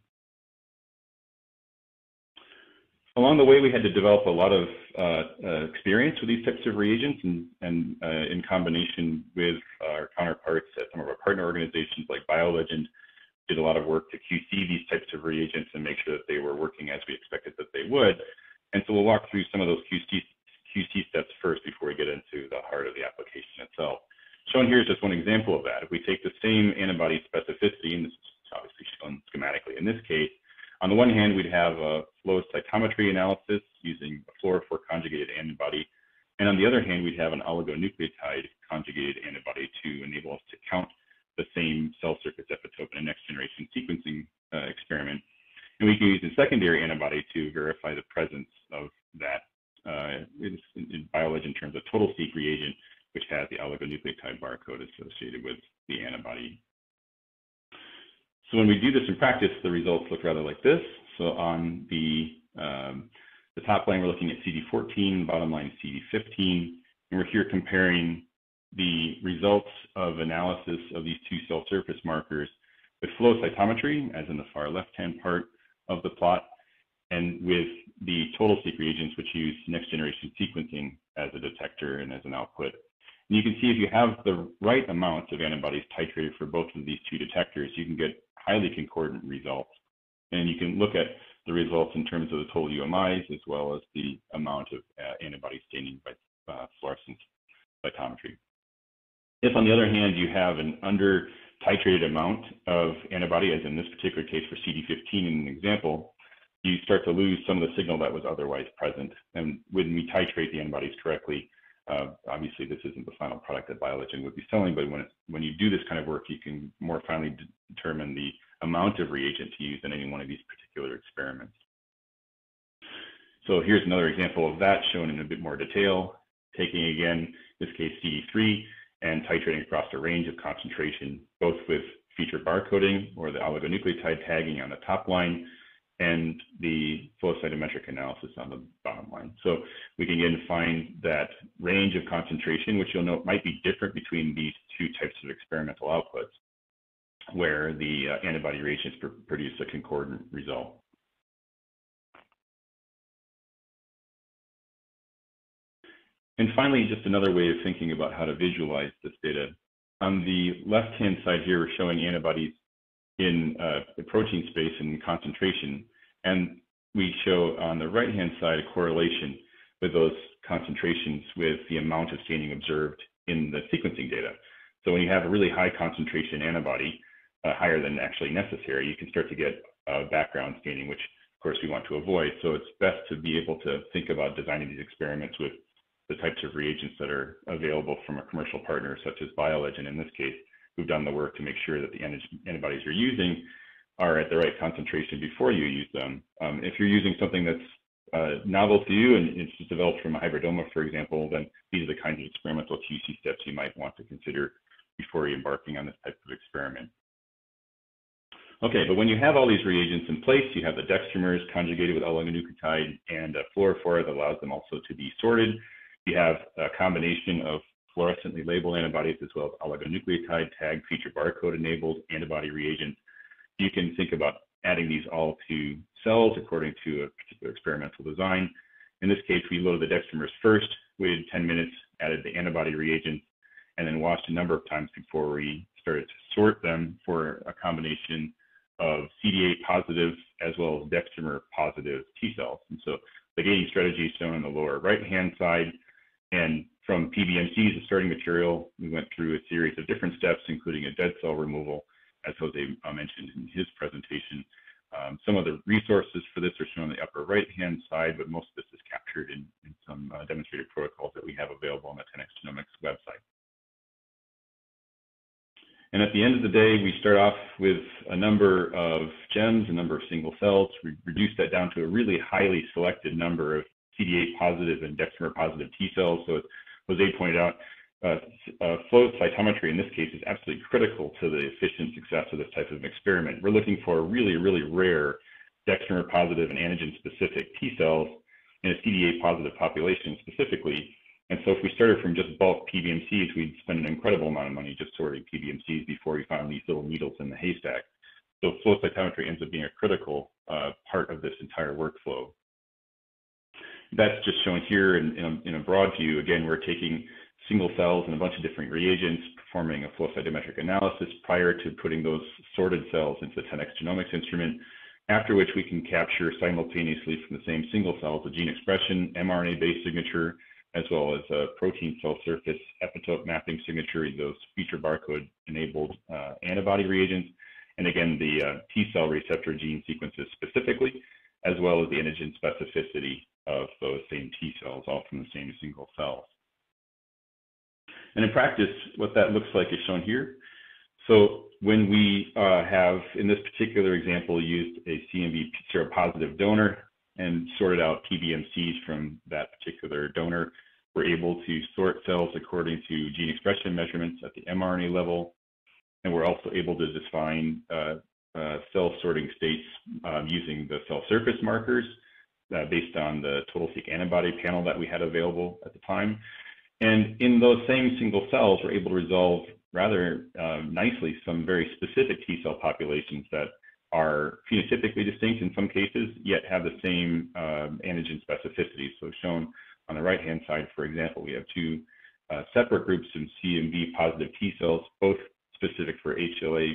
Along the way, we had to develop a lot of uh, uh, experience with these types of reagents, and, and uh, in combination with our counterparts at some of our partner organizations like BioLegend, did a lot of work to Q C these types of reagents and make sure that they were working as we expected that they would. And so we'll walk through some of those Q C, Q C steps first before we get into the heart of the application itself. Shown here is just one example of that. If we take the same antibody specificity, and this is obviously shown schematically in this case, on the one hand, we'd have a flow cytometry analysis using a fluorophore conjugated antibody. And on the other hand, we'd have an oligonucleotide conjugated antibody to enable us to count the same cell surface epitope in a next generation sequencing uh, experiment. And we can use a secondary antibody to verify the presence of that, uh, in, in BioLegend terms, of total-seq reagent, which has the oligonucleotide barcode associated with the antibody. So when we do this in practice, the results look rather like this. So on the, um, the top line, we're looking at C D fourteen, bottom line C D fifteen, and we're here comparing the results of analysis of these two cell surface markers with flow cytometry, as in the far left-hand part of the plot, and with the total-seq reagents, which use next-generation sequencing as a detector and as an output. And you can see if you have the right amounts of antibodies titrated for both of these two detectors, you can get highly concordant results. And you can look at the results in terms of the total U M Is, as well as the amount of uh, antibody staining by uh, fluorescence cytometry. If, on the other hand, you have an under-titrated amount of antibody, as in this particular case for C D fifteen in an example, you start to lose some of the signal that was otherwise present. And when we titrate the antibodies correctly, uh, obviously this isn't the final product that BioLegend would be selling, but when, it, when you do this kind of work, you can more finely determine the amount of reagent to use in any one of these particular experiments. So here's another example of that shown in a bit more detail, taking again, in this case C D three, and titrating across a range of concentration, both with feature barcoding or the oligonucleotide tagging on the top line and the flow cytometric analysis on the bottom line. So we can again find that range of concentration, which you'll note might be different between these two types of experimental outputs, where the uh, antibody reagents pr produce a concordant result. And finally, just another way of thinking about how to visualize this data. On the left-hand side here, we're showing antibodies in uh, the protein space and concentration. And we show on the right-hand side a correlation with those concentrations with the amount of staining observed in the sequencing data. So when you have a really high concentration antibody, uh, higher than actually necessary, you can start to get uh, background staining, which of course we want to avoid. So it's best to be able to think about designing these experiments with the types of reagents that are available from a commercial partner, such as BioLegend in this case, who've done the work to make sure that the antibodies you're using are at the right concentration before you use them. Um, if you're using something that's uh, novel to you and it's just developed from a hybridoma, for example, then these are the kinds of experimental Q C steps you might want to consider before you're embarking on this type of experiment. Okay, but when you have all these reagents in place, you have the dextramers conjugated with oligonucleotide and a fluorophore that allows them also to be sorted. You have a combination of fluorescently labeled antibodies as well as oligonucleotide tag feature barcode enabled antibody reagents. You can think about adding these all to cells according to a particular experimental design. In this case, we loaded the dextramers first, waited ten minutes, added the antibody reagents, and then watched a number of times before we started to sort them for a combination of C D eight positive as well as dextramer positive T cells. And so the gating strategy is shown on the lower right-hand side. And from P B M Cs, the starting material, we went through a series of different steps, including a dead cell removal, as Jose mentioned in his presentation. Um, some of the resources for this are shown on the upper right-hand side, but most of this is captured in, in some uh, demonstrated protocols that we have available on the ten x Genomics website. And at the end of the day, we start off with a number of gems, a number of single cells. We reduce that down to a really highly selected number of C D eight positive and dextramer positive T cells. So as Jose pointed out, uh, uh, flow cytometry in this case is absolutely critical to the efficient success of this type of experiment. We're looking for really, really rare dextramer positive and antigen specific T cells in a C D eight positive population specifically. And so if we started from just bulk P B M Cs, we'd spend an incredible amount of money just sorting P B M Cs before we found these little needles in the haystack. So flow cytometry ends up being a critical uh, part of this entire workflow. That's just shown here in, in, a, in a broad view. Again, we're taking single cells and a bunch of different reagents, performing a flow cytometric analysis prior to putting those sorted cells into the ten X Genomics instrument, after which we can capture simultaneously from the same single cells a gene expression, mRNA-based signature, as well as a protein cell surface epitope mapping signature, those feature barcode-enabled uh, antibody reagents, and again, the uh, T-cell receptor gene sequences specifically, as well as the antigen specificity of those same T-cells, all from the same single cells. And in practice, what that looks like is shown here. So when we uh, have, in this particular example, used a C M V seropositive donor and sorted out P B M Cs from that particular donor, we're able to sort cells according to gene expression measurements at the mRNA level, and we're also able to define uh, uh, cell sorting states um, using the cell surface markers uh, based on the total-seq antibody panel that we had available at the time. And in those same single cells, we're able to resolve rather uh, nicely some very specific T-cell populations that are phenotypically distinct in some cases, yet have the same um, antigen specificity. So shown on the right-hand side, for example, we have two uh, separate groups of C M V-positive T-cells, both specific for H L A,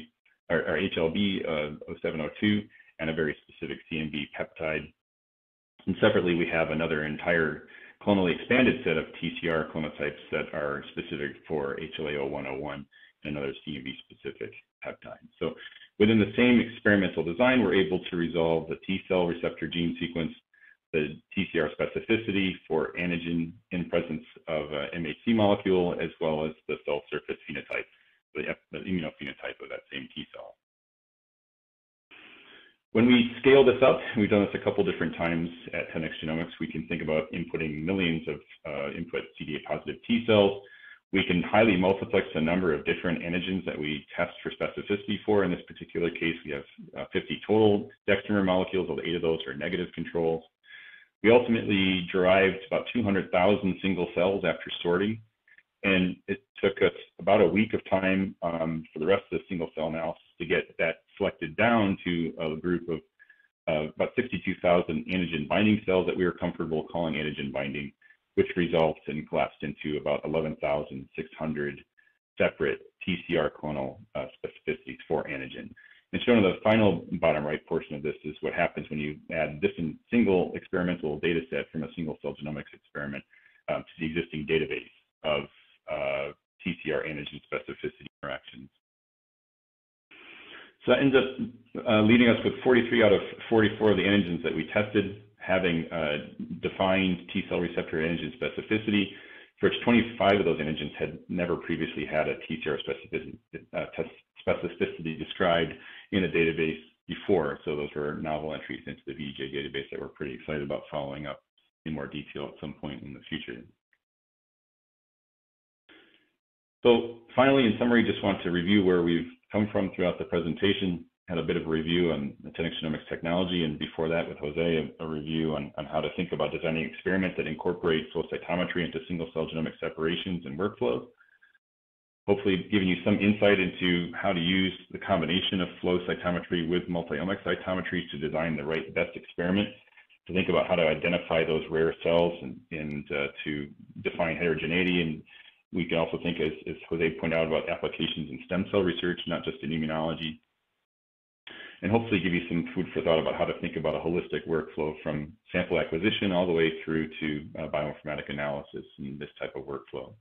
or, or H L B uh, oh seven oh two, and a very specific C M V peptide. And separately, we have another entire clonally expanded set of T C R clonotypes that are specific for H L A zero one zero one and another C M V-specific peptide. So within the same experimental design, we're able to resolve the T-cell receptor gene sequence, the T C R specificity for antigen in presence of an M H C molecule, as well as the cell surface phenotype, the, the immunophenotype of that same T-cell. When we scale this up, we've done this a couple different times at ten X Genomics, we can think about inputting millions of uh, input C D eight positive T cells. We can highly multiplex a number of different antigens that we test for specificity for. In this particular case, we have uh, fifty total dextramer molecules, although eight of those are negative controls. We ultimately derived about two hundred thousand single cells after sorting, and it took us about a week of time um, for the rest of the single cell analysis to get that selected down to a group of uh, about sixty-two thousand antigen binding cells that we were comfortable calling antigen binding, which results in collapsed into about eleven thousand six hundred separate T C R clonal uh, specificities for antigen. And shown in the final bottom right portion of this is what happens when you add this single experimental data set from a single cell genomics experiment um, to the existing database of uh, T C R antigen specificity interactions. So that ends up uh, leading us with forty-three out of forty-four of the antigens that we tested, having uh, defined T-cell receptor antigen specificity, for which twenty-five of those antigens had never previously had a T C R specificity, uh, test specificity described in a database before. So those were novel entries into the V E J database that we're pretty excited about following up in more detail at some point in the future. So finally, in summary, just want to review where we've come from throughout the presentation. Had a bit of a review on the ten X Genomics technology, and before that with Jose, a, a review on, on how to think about designing experiments that incorporate flow cytometry into single-cell genomic separations and workflows. Hopefully giving you some insight into how to use the combination of flow cytometry with multi-omic cytometry to design the right best experiment, to think about how to identify those rare cells and, and uh, to define heterogeneity. And we can also think, as, as Jose pointed out, about applications in stem cell research, not just in immunology, and hopefully give you some food for thought about how to think about a holistic workflow from sample acquisition all the way through to uh, bioinformatic analysis and this type of workflow.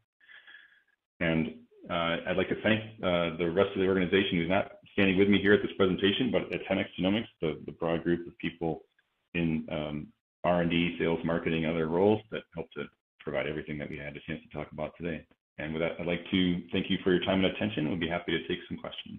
And uh, I'd like to thank uh, the rest of the organization who's not standing with me here at this presentation, but at ten X Genomics, the, the broad group of people in um, R and D, sales, marketing, other roles that helped to provide everything that we had a chance to talk about today. And with that, I'd like to thank you for your time and attention. We'll be happy to take some questions.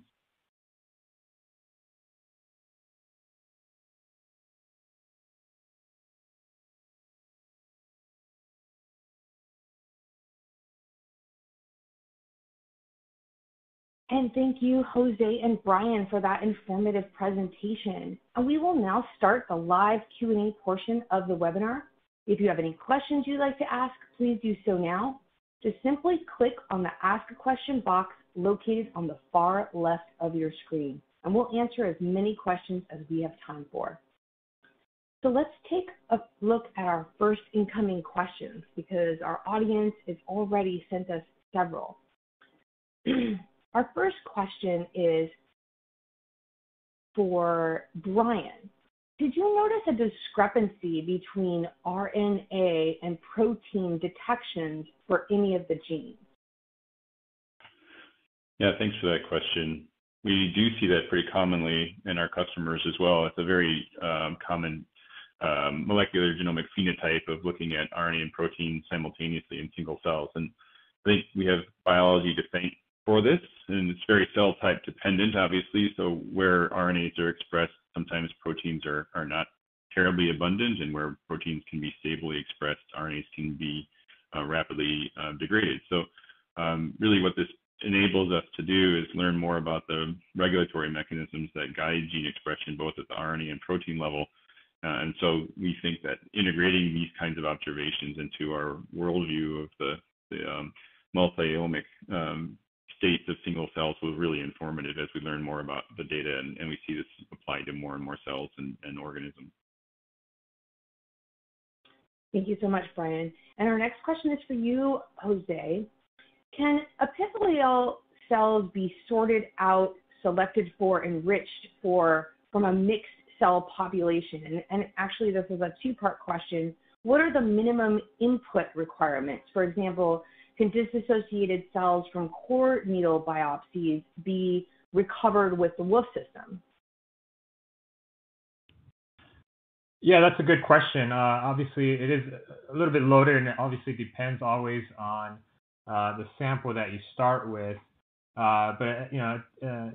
And thank you, Jose and Brian, for that informative presentation. And we will now start the live Q and A portion of the webinar. If you have any questions you'd like to ask, please do so now. Just simply click on the Ask a Question box located on the far left of your screen, and we'll answer as many questions as we have time for. So let's take a look at our first incoming questions, because our audience has already sent us several. Our first question is for Brian. Did you notice a discrepancy between R N A and protein detections for any of the genes? Yeah, thanks for that question. We do see that pretty commonly in our customers as well. It's a very um, common um, molecular genomic phenotype of looking at R N A and protein simultaneously in single cells. And I think we have biology to thank for this, and it's very cell type dependent, obviously. So where R N As are expressed, sometimes proteins are, are not terribly abundant, and where proteins can be stably expressed, R N As can be uh, rapidly uh, degraded. So um, really what this enables us to do is learn more about the regulatory mechanisms that guide gene expression, both at the R N A and protein level. Uh, and so we think that integrating these kinds of observations into our worldview of the, the um, multi-omic um, states of single cells was really informative as we learn more about the data, and, and we see this applied to more and more cells and, and organisms. Thank you so much, Brian. And our next question is for you, Jose. Can epithelial cells be sorted out, selected for, enriched for from a mixed cell population? And, and actually, this is a two-part question. What are the minimum input requirements? For example, can disassociated cells from core needle biopsies be recovered with the Wolf system? Yeah, that's a good question. Uh, obviously, it is a little bit loaded, and it obviously depends always on Uh, the sample that you start with, uh, but you know, uh,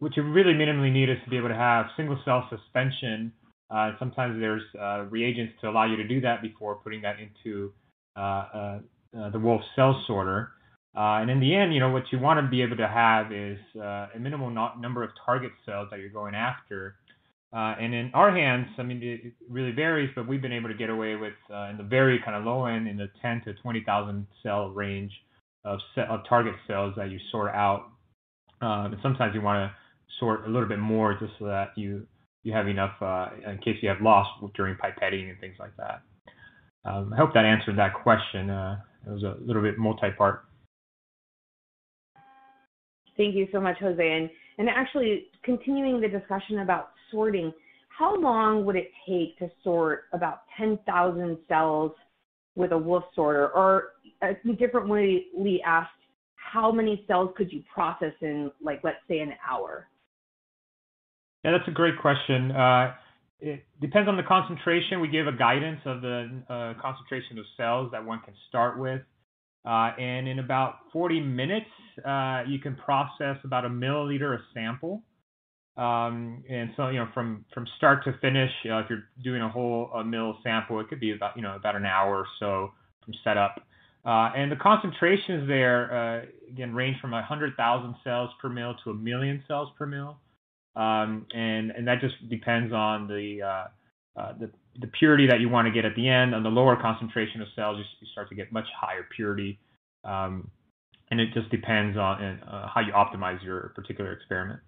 what you really minimally need is to be able to have single cell suspension. Uh, sometimes there's uh, reagents to allow you to do that before putting that into uh, uh, uh, the Wolf Cell Sorter. Uh, and in the end, you know, what you want to be able to have is uh, a minimal not number of target cells that you're going after. Uh, and in our hands, I mean, it really varies, but we've been able to get away with, uh, in the very kind of low end, in the ten to twenty thousand cell range of, set, of target cells that you sort out. Um, and sometimes you want to sort a little bit more just so that you, you have enough uh, in case you have loss during pipetting and things like that. Um, I hope that answered that question. Uh, it was a little bit multi-part. Thank you so much, Jose. And, and actually, continuing the discussion about sorting, how long would it take to sort about ten thousand cells with a Wolf sorter? Or a different way, Lee asked, how many cells could you process in, like, let's say an hour? Yeah, that's a great question. Uh, it depends on the concentration. We give a guidance of the uh, concentration of cells that one can start with. Uh, and in about forty minutes, uh, you can process about a milliliter of sample. Um, and so, you know, from, from start to finish, you know, if you're doing a whole a mill sample, it could be about, you know, about an hour or so from setup. Uh, and the concentrations there, uh, again, range from one hundred thousand cells per mill to a million cells per mill. Um, and, and that just depends on the, uh, uh, the, the purity that you want to get at the end. On the lower concentration of cells, you, you start to get much higher purity. Um, and it just depends on uh, how you optimize your particular experiment.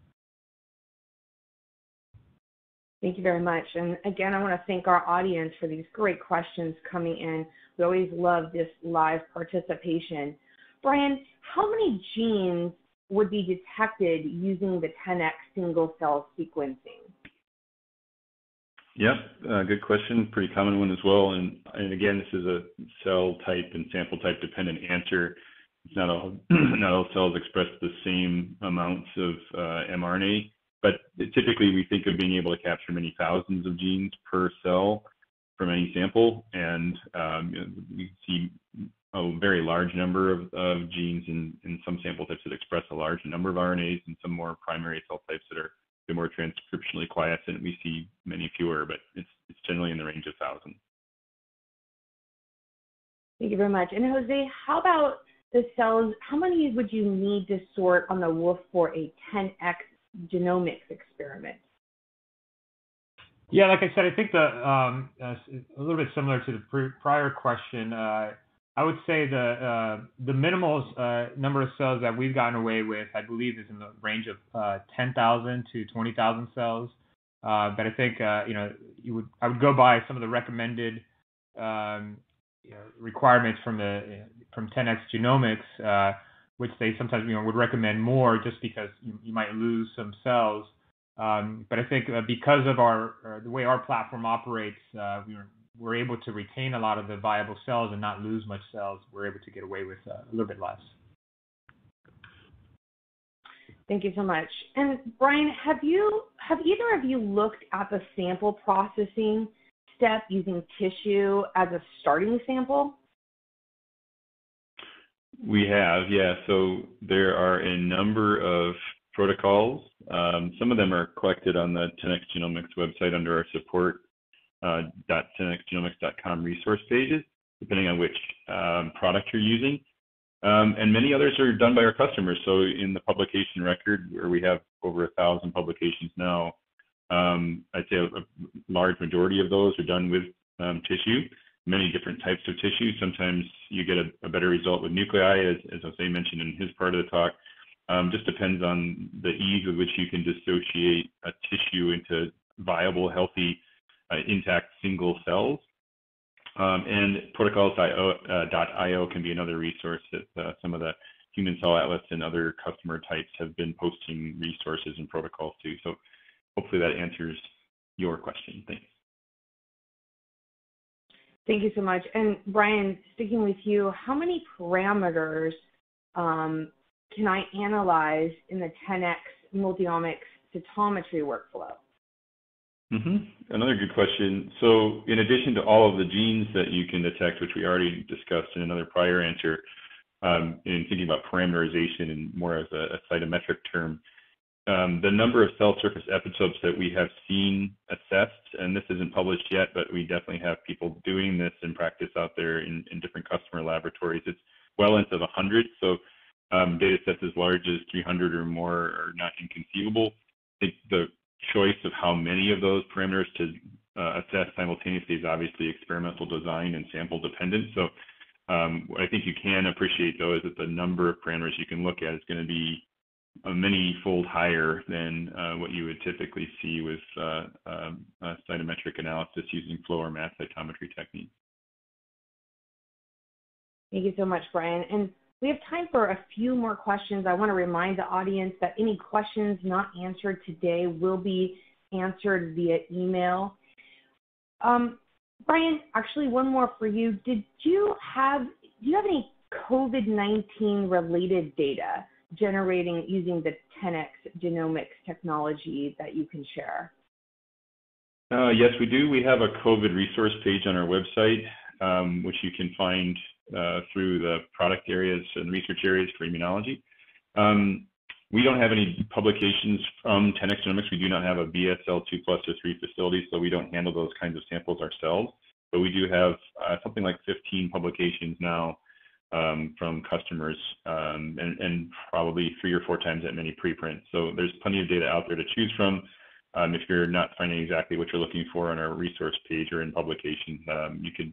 Thank you very much. And again, I want to thank our audience for these great questions coming in. We always love this live participation. Brian, how many genes would be detected using the ten X single cell sequencing? Yep, uh, good question. Pretty common one as well. And, and again, this is a cell type and sample type dependent answer. It's not all, not all cells express the same amounts of uh, mRNA. But typically, we think of being able to capture many thousands of genes per cell from any sample, and um, we see a very large number of, of genes in, in some sample types that express a large number of R N As, and some more primary cell types that are more transcriptionally quiescent. We see many fewer, but it's, it's generally in the range of thousands. Thank you very much. And Jose, how about the cells? How many would you need to sort on the Wolf for a ten X genomics experiment? Yeah, like I said, I think the um, uh, a little bit similar to the pre prior question, uh, I would say the uh, the minimal uh, number of cells that we've gotten away with, I believe, is in the range of uh, ten thousand to twenty thousand cells. Uh, but I think uh, you know you would I would go by some of the recommended um, you know, requirements from the from ten X Genomics, uh, which they sometimes you know would recommend more just because you, you might lose some cells. Um, but I think uh, because of our uh, the way our platform operates, uh, we were, we're able to retain a lot of the viable cells and not lose much cells. We're able to get away with uh, a little bit less. Thank you so much. And Brian, have you have either of you looked at the sample processing step using tissue as a starting sample? We have, yeah. So there are a number of protocols. Um, some of them are collected on the ten X Genomics website under our support dot ten X genomics dot com uh, resource pages, depending on which um, product you're using. Um, and many others are done by our customers. So in the publication record, where we have over a thousand publications now, um, I'd say a, a large majority of those are done with um, tissue, many different types of tissue. Sometimes you get a, a better result with nuclei, as, as Jose mentioned in his part of the talk. Um, just depends on the ease with which you can dissociate a tissue into viable, healthy, uh, intact single cells. Um, and protocols dot I O can be another resource that uh, some of the Human Cell Atlas and other customer types have been posting resources and protocols to. So hopefully that answers your question. Thanks. Thank you so much. And Brian, sticking with you, how many parameters um, can I analyze in the ten X multiomics cytometry workflow? Mm-hmm. Another good question. So in addition to all of the genes that you can detect, which we already discussed in another prior answer, um, in thinking about parameterization and more as a, a cytometric term, um, the number of cell surface epitopes that we have seen assessed, and this isn't published yet, but we definitely have people doing this in practice out there in, in different customer laboratories. It's well into the hundreds. So Um, data sets as large as three hundred or more are not inconceivable. I think the choice of how many of those parameters to uh, assess simultaneously is obviously experimental design and sample dependent. So um, what I think you can appreciate, though, is that the number of parameters you can look at is going to be a many-fold higher than uh, what you would typically see with uh, uh, uh, cytometric analysis using flow or mass cytometry techniques. Thank you so much, Brian. And we have time for a few more questions. I want to remind the audience that any questions not answered today will be answered via email. Um, Brian, actually one more for you. Did you have, do you have any COVID nineteen related data generating using the ten X Genomics technology that you can share? Uh, yes, we do. We have a COVID resource page on our website, um, which you can find Uh, through the product areas and research areas for immunology. Um, we don't have any publications from ten X Genomics. We do not have a B S L two plus or three facility, so we don't handle those kinds of samples ourselves. But we do have uh, something like fifteen publications now um, from customers um, and, and probably three or four times that many preprints. So there's plenty of data out there to choose from. Um, if you're not finding exactly what you're looking for on our resource page or in publications, um, you could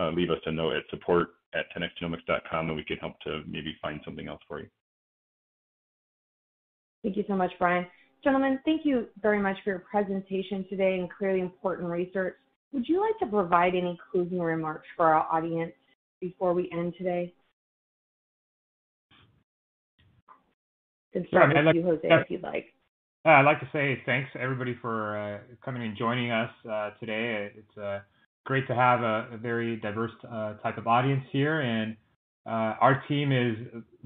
uh, leave us a note at support at ten X genomics dot com, and we can help to maybe find something else for you. Thank you so much, Brian. Gentlemen, thank you very much for your presentation today and clearly important research. Would you like to provide any closing remarks for our audience before we end today? Good start sure, with you, like, Jose, if you'd like. Uh, I'd like to say thanks, everybody, for uh, coming and joining us uh, today. It's a uh, great to have a, a very diverse uh, type of audience here, and uh, our team is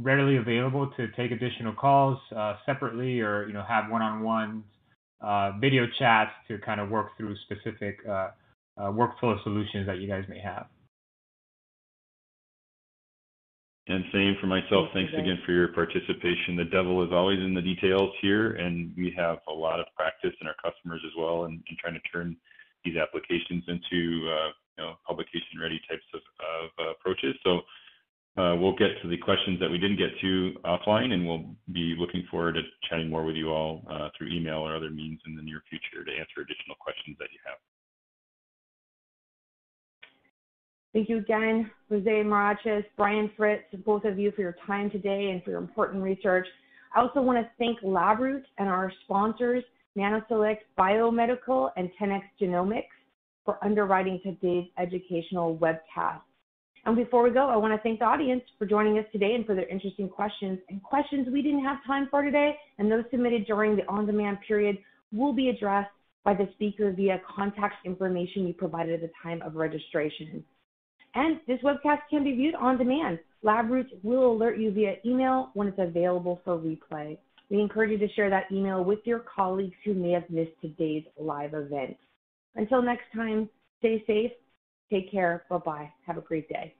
readily available to take additional calls uh, separately, or you know have one-on-one uh, video chats to kind of work through specific uh, uh, workflow solutions that you guys may have. And same for myself. Thanks again for your participation. The devil is always in the details here, and we have a lot of practice in our customers as well, and, and trying to turn these applications into uh, you know, publication-ready types of, of uh, approaches. So Uh, we'll get to the questions that we didn't get to offline, and we'll be looking forward to chatting more with you all uh, through email or other means in the near future to answer additional questions that you have. Thank you again, José Morachis, Brian Fritz, both of you for your time today and for your important research. I also want to thank LabRoots and our sponsors, NanoCellect Biomedical and ten X Genomics, for underwriting today's educational webcast. And before we go, I want to thank the audience for joining us today and for their interesting questions. And questions we didn't have time for today, and those submitted during the on-demand period, will be addressed by the speaker via contact information you provided at the time of registration. And this webcast can be viewed on demand. LabRoots will alert you via email when it's available for replay. We encourage you to share that email with your colleagues who may have missed today's live event. Until next time, stay safe. Take care. Bye-bye. Have a great day.